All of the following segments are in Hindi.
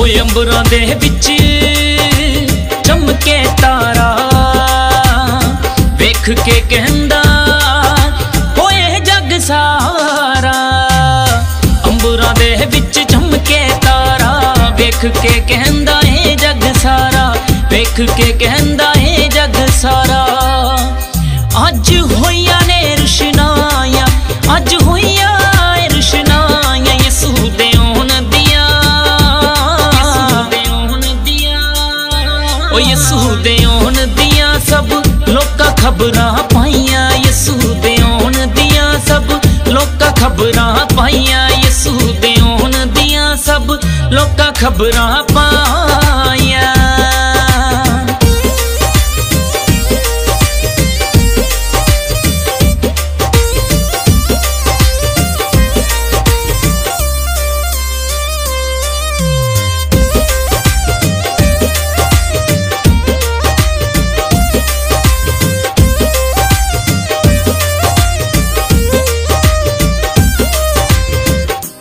ओए अंबरां दे विच चमके तारा वेख के कहंदा ओए जग सारा। अंबरां दे विच चमके तारा वेख के कहंदा ए जग सारा, वेख के कहंदा ए जग सारा। अज होइयां ने रुशनायां, अज होइयां रुशनायां यीशु दे आउण दियां, ओ यीशु दे आउण दियां। सब लोकां खबरां पाइयां यीशु दे आउण दियां, सब लोकां खबरां पाइयां यीशु दे आउण दियां, सब लोकां खबरां पाइयां।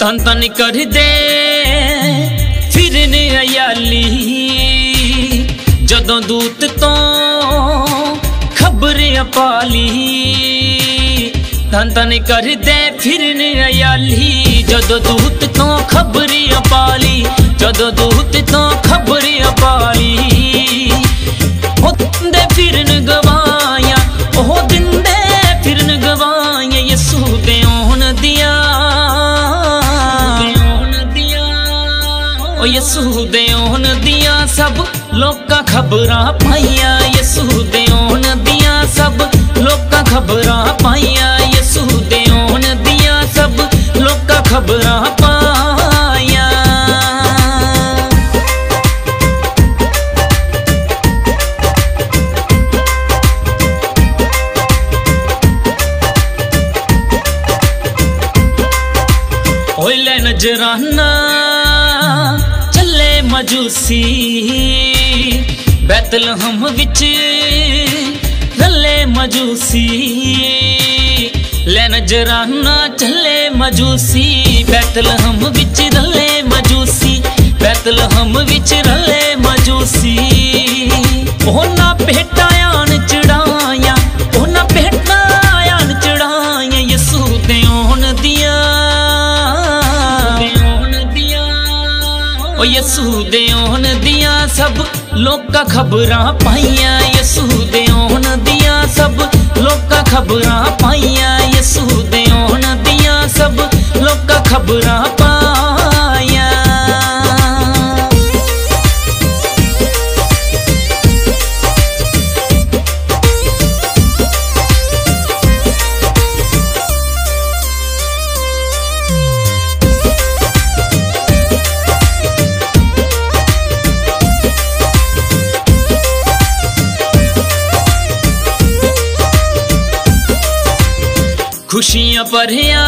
तन तन कर दे फिरने अयाली जदों दूत तो खबरें अपाली। तन तन कर दे फिरने अयाली जदों दूत तो खबरें अपाली, जदों दूत तो खबरें अपाली। ओ दिंदे फिरन गवायां, ओ दिंदे फिरन गवायां यीशु दे आउण दियां, ओ यीशु दे आउण दियां। सब लोकां खबरां पाइयां यीशु दे आउण दियां, सब लोकां खबरां पाइयां यीशु दे आउण दियां, सब लोकां खबरां पाइयां। ओए ले नजराना मजूसी बैतलहम विच रले मजूसी, ले नजराना चले मजूसी बैतलहम विच रले मजूसी, बैतलहम विच रले मजूसी। ओना भेटां आन चढ़ायां, ओना भेटां आन चढ़ायां यीशु दे आउण दियां, ओ यीशु दे आउण दियां। सब लोकां खबरां पाइयां यीशु दे आउण दियां, सब लोकां खबरां पाइयां यीशु दे आउण दियां, सब लोकां खबरां पाइयां। खुशियां भरिया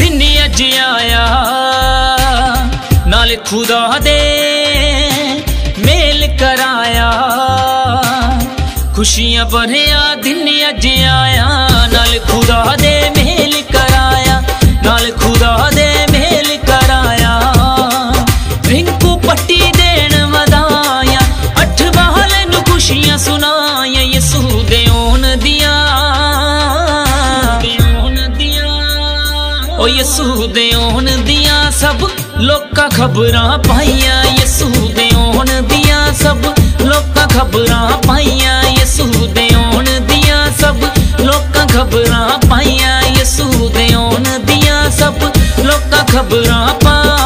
दिन अज आया नाल खुदा दे मेल कराया। खुशियां भरिया दिन अज आया नाल खुदा दे मेल कराया, नाल खुदा दे मेल कराया। रिंकू पट्टी देन वधाया अठ बाल नूं खुशियां सुनाया यीशु दे आउण दियां, ओ यीशु दे आउण दियां। सब लोकां खबरां पाइयां यीशु दे आउण दियां, सब लोकां खबरां पाइयां यीशु दे आउण दियां, सब लोकां खबरां पाइयां यीशु दे आउण दियां, सब लोकां खबरां पाइयां।